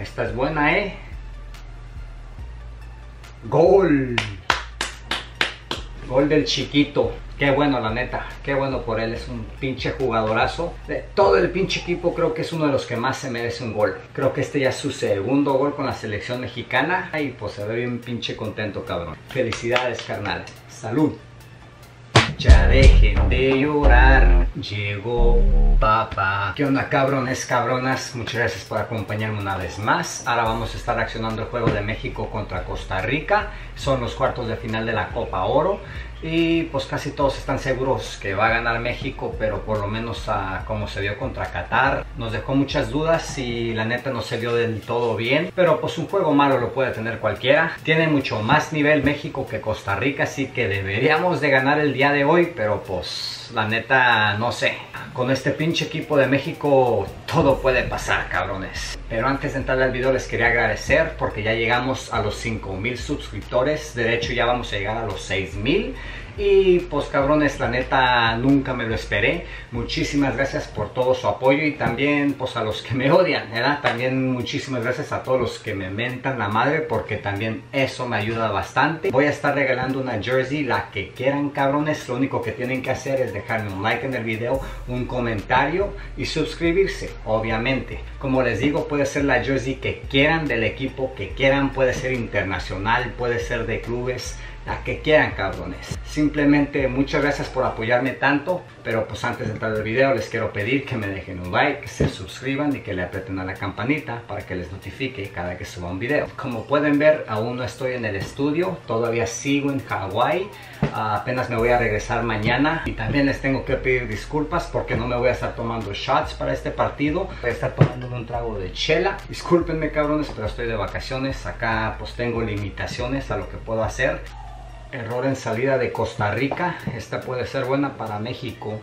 Esta es buena, ¿eh? ¡Gol! Gol del chiquito. Qué bueno, la neta. Qué bueno por él. Es un pinche jugadorazo. De todo el pinche equipo, creo que es uno de los que más se merece un gol. Creo que este ya es su segundo gol con la selección mexicana. Y pues se ve bien pinche contento, cabrón. Felicidades, carnal. Salud. Ya dejen de llorar, llegó papá. ¿Qué onda, cabrones, cabronas? Muchas gracias por acompañarme una vez más. Ahora vamos a estar reaccionando el juego de México contra Costa Rica. Son los cuartos de final de la Copa Oro. Y pues casi todos están seguros que va a ganar México, pero por lo menos como se vio contra Qatar, nos dejó muchas dudas y la neta no se vio del todo bien. Pero pues un juego malo lo puede tener cualquiera. Tiene mucho más nivel México que Costa Rica, así que deberíamos de ganar el día de hoy, pero pues la neta no sé. Con este pinche equipo de México todo puede pasar, cabrones. Pero antes de entrar al video les quería agradecer porque ya llegamos a los 5000 suscriptores. De hecho ya vamos a llegar a los 6000. Y pues cabrones, la neta nunca me lo esperé. Muchísimas gracias por todo su apoyo. Y también pues a los que me odian, ¿verdad? También muchísimas gracias a todos los que me mentan la madre, porque también eso me ayuda bastante. Voy a estar regalando una jersey, la que quieran, cabrones. Lo único que tienen que hacer es dejarme un like en el video, un comentario y suscribirse, obviamente. Como les digo, puede ser la jersey que quieran, del equipo que quieran. Puede ser internacional, puede ser de clubes, la que quieran, cabrones. Simplemente muchas gracias por apoyarme tanto. Pero pues antes de entrar al video les quiero pedir que me dejen un like, que se suscriban y que le aprieten a la campanita para que les notifique cada que suba un video. Como pueden ver, aún no estoy en el estudio, todavía sigo en Hawái. Apenas me voy a regresar mañana. Y también les tengo que pedir disculpas porque no me voy a estar tomando shots para este partido. Voy a estar tomándome un trago de chela. Discúlpenme, cabrones, pero estoy de vacaciones. Acá pues tengo limitaciones a lo que puedo hacer. Error en salida de Costa Rica. Esta puede ser buena para México.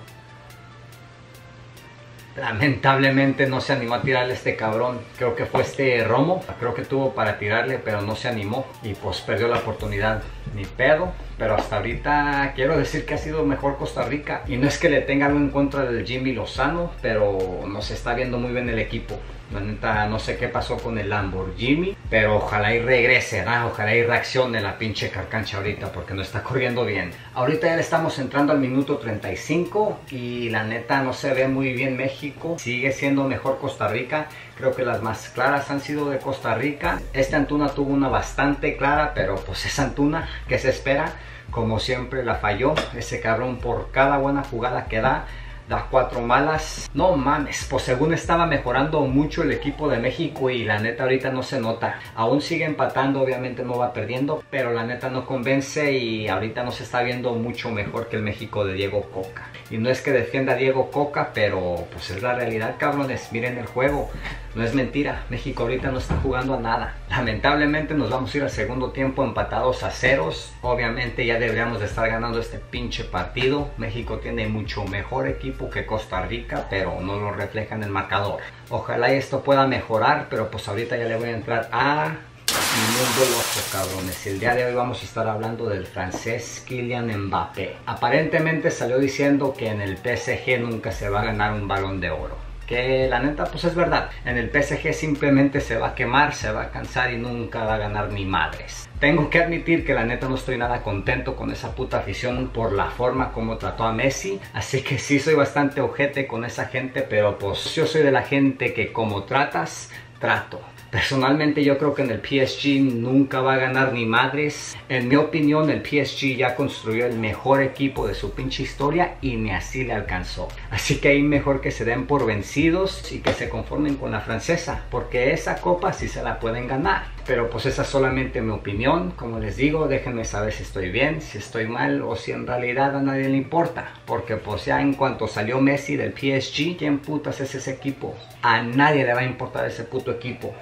Lamentablemente no se animó a tirarle este cabrón. Creo que fue este Romo. Creo que tuvo para tirarle, pero no se animó. Y pues perdió la oportunidad. Ni pedo. Pero hasta ahorita quiero decir que ha sido mejor Costa Rica. Y no es que le tenga algo en contra del Jimmy Lozano, pero nos está viendo muy bien el equipo. La neta no sé qué pasó con el Lamborghini, pero ojalá y regrese, ¿verdad? Ojalá y reaccione la pinche carcancha ahorita, porque no está corriendo bien. Ahorita ya le estamos entrando al minuto 35 y la neta no se ve muy bien México. Sigue siendo mejor Costa Rica. Creo que las más claras han sido de Costa Rica. Este Antuna tuvo una bastante clara, pero pues es Antuna, ¿qué se espera? Como siempre la falló. Ese cabrón por cada buena jugada que da, da cuatro malas. No mames, pues según estaba mejorando mucho el equipo de México y la neta ahorita no se nota. Aún sigue empatando, obviamente no va perdiendo, pero la neta no convence y ahorita no se está viendo mucho mejor que el México de Diego Coca. Y no es que defienda a Diego Coca, pero pues es la realidad, cabrones. Miren el juego, no es mentira. México ahorita no está jugando a nada. Lamentablemente nos vamos a ir al segundo tiempo empatados a ceros. Obviamente ya deberíamos de estar ganando este pinche partido. México tiene mucho mejor equipo que Costa Rica, pero no lo refleja en el marcador. Ojalá y esto pueda mejorar, pero pues ahorita ya le voy a entrar a mi mundo loco, cabrones. El día de hoy vamos a estar hablando del francés Kylian Mbappé. Aparentemente salió diciendo que en el PSG nunca se va a ganar un balón de oro. Que la neta pues es verdad. En el PSG simplemente se va a quemar, se va a cansar y nunca va a ganar ni madres. Tengo que admitir que la neta no estoy nada contento con esa puta afición por la forma como trató a Messi. Así que sí soy bastante ojete con esa gente, pero pues yo soy de la gente que como tratas, trato. Personalmente yo creo que en el PSG nunca va a ganar ni madres. En mi opinión, el PSG ya construyó el mejor equipo de su pinche historia y ni así le alcanzó. Así que ahí mejor que se den por vencidos y que se conformen con la francesa, porque esa copa sí se la pueden ganar. Pero pues esa es solamente mi opinión. Como les digo, déjenme saber si estoy bien, si estoy mal o si en realidad a nadie le importa. Porque pues ya en cuanto salió Messi del PSG, ¿quién putas es ese equipo? A nadie le va a importar ese puto equipo.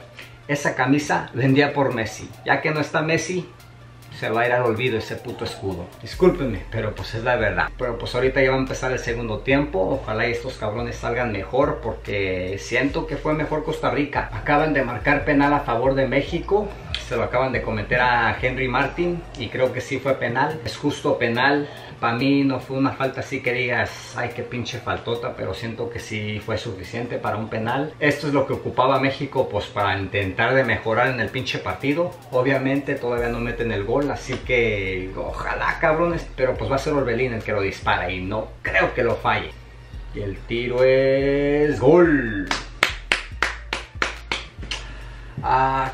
Esa camisa vendía por Messi. Ya que no está Messi, se va a ir al olvido ese puto escudo. Discúlpenme, pero pues es la verdad. Pero pues ahorita ya va a empezar el segundo tiempo. Ojalá y estos cabrones salgan mejor, porque siento que fue mejor Costa Rica. Acaban de marcar penal a favor de México. Se lo acaban de cometer a Henry Martin y creo que sí fue penal. Es justo penal. Para mí no fue una falta así que digas, ay, qué pinche faltota, pero siento que sí fue suficiente para un penal. Esto es lo que ocupaba México, pues, para intentar de mejorar en el pinche partido. Obviamente todavía no meten el gol, así que ojalá, cabrones, pero pues va a ser Orbelín el que lo dispara y no creo que lo falle. Y el tiro es gol.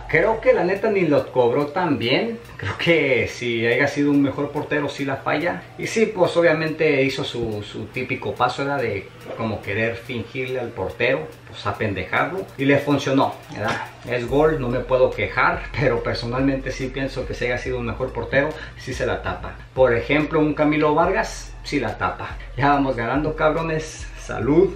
Creo que la neta ni lo cobró tan bien. Creo que si haya sido un mejor portero sí la falla. Y sí, pues obviamente hizo su típico paso, ¿verdad? De como querer fingirle al portero, pues apendejarlo. Y le funcionó, ¿verdad? Es gol, no me puedo quejar, pero personalmente sí pienso que si haya sido un mejor portero, sí se la tapa. Por ejemplo, un Camilo Vargas, sí la tapa. Ya vamos ganando, cabrones. Salud.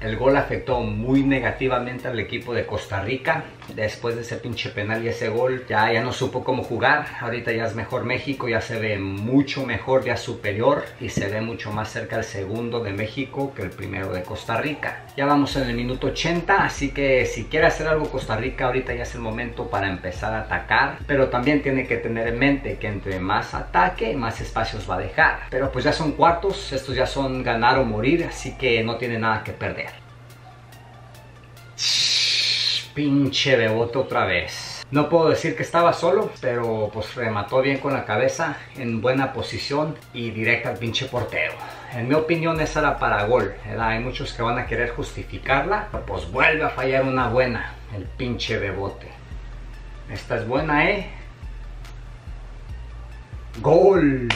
El gol afectó muy negativamente al equipo de Costa Rica. Después de ese pinche penal y ese gol, ya no supo cómo jugar. Ahorita ya es mejor México, ya se ve mucho mejor, ya superior. Y se ve mucho más cerca el segundo de México que el primero de Costa Rica. Ya vamos en el minuto 80, así que si quiere hacer algo Costa Rica, ahorita ya es el momento para empezar a atacar. Pero también tiene que tener en mente que entre más ataque, más espacios va a dejar. Pero pues ya son cuartos, estos ya son ganar o morir, así que no tiene nada que perder. Pinche bebote otra vez. No puedo decir que estaba solo, pero pues remató bien con la cabeza, en buena posición y directa al pinche portero. En mi opinión esa era para gol, ¿verdad? Hay muchos que van a querer justificarla, pero pues vuelve a fallar una buena, el pinche bebote. Esta es buena, ¿eh? ¡Gol!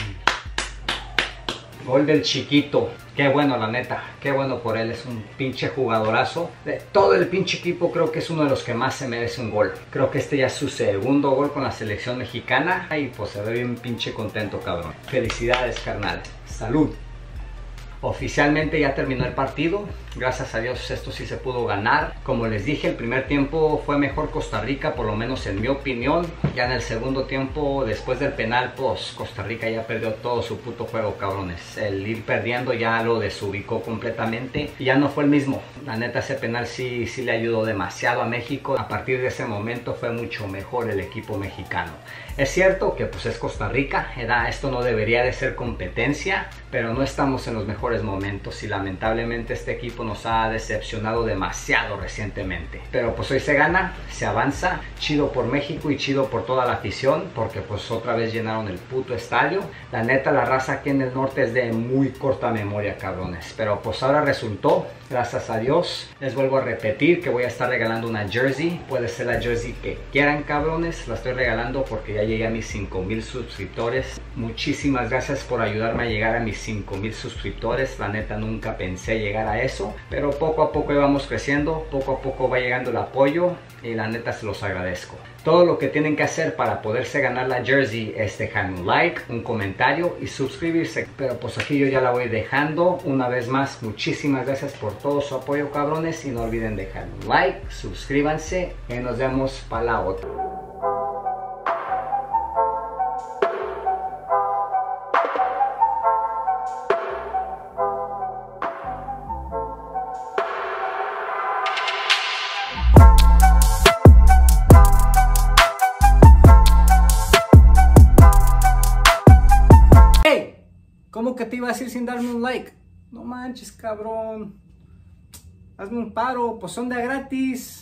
Gol del chiquito. Qué bueno, la neta, qué bueno por él, es un pinche jugadorazo. De todo el pinche equipo creo que es uno de los que más se merece un gol. Creo que este ya es su segundo gol con la selección mexicana. Y pues se ve bien pinche contento, cabrón. Felicidades, carnal. Salud. Oficialmente ya terminó el partido. Gracias a Dios esto sí se pudo ganar. Como les dije, el primer tiempo fue mejor Costa Rica, por lo menos en mi opinión. Ya en el segundo tiempo, después del penal, pues Costa Rica ya perdió todo su puto juego, cabrones. El ir perdiendo ya lo desubicó completamente y ya no fue el mismo. La neta, ese penal sí le ayudó demasiado a México. A partir de ese momento fue mucho mejor el equipo mexicano. Es cierto que pues es Costa Rica, esto no debería de ser competencia, pero no estamos en los mejores momentos y lamentablemente este equipo nos ha decepcionado demasiado recientemente. Pero pues hoy se gana, se avanza, chido por México y chido por toda la afición, porque pues otra vez llenaron el puto estadio. La neta, la raza aquí en el norte es de muy corta memoria, cabrones, pero pues ahora resultó, gracias a Dios. Les vuelvo a repetir que voy a estar regalando una jersey, puede ser la jersey que quieran, cabrones. La estoy regalando porque ya llegué a mis 5000 suscriptores. Muchísimas gracias por ayudarme a llegar a mis 5000 suscriptores. La neta, nunca pensé llegar a eso, pero poco a poco íbamos creciendo, poco a poco va llegando el apoyo y la neta se los agradezco. Todo lo que tienen que hacer para poderse ganar la jersey es dejar un like, un comentario y suscribirse. Pero pues aquí yo ya la voy dejando. Una vez más, muchísimas gracias por todo su apoyo, cabrones, y no olviden dejar un like, suscríbanse y nos vemos para la otra. Que te iba a decir sin darme un like, no manches, cabrón, hazme un paro, pues son de gratis.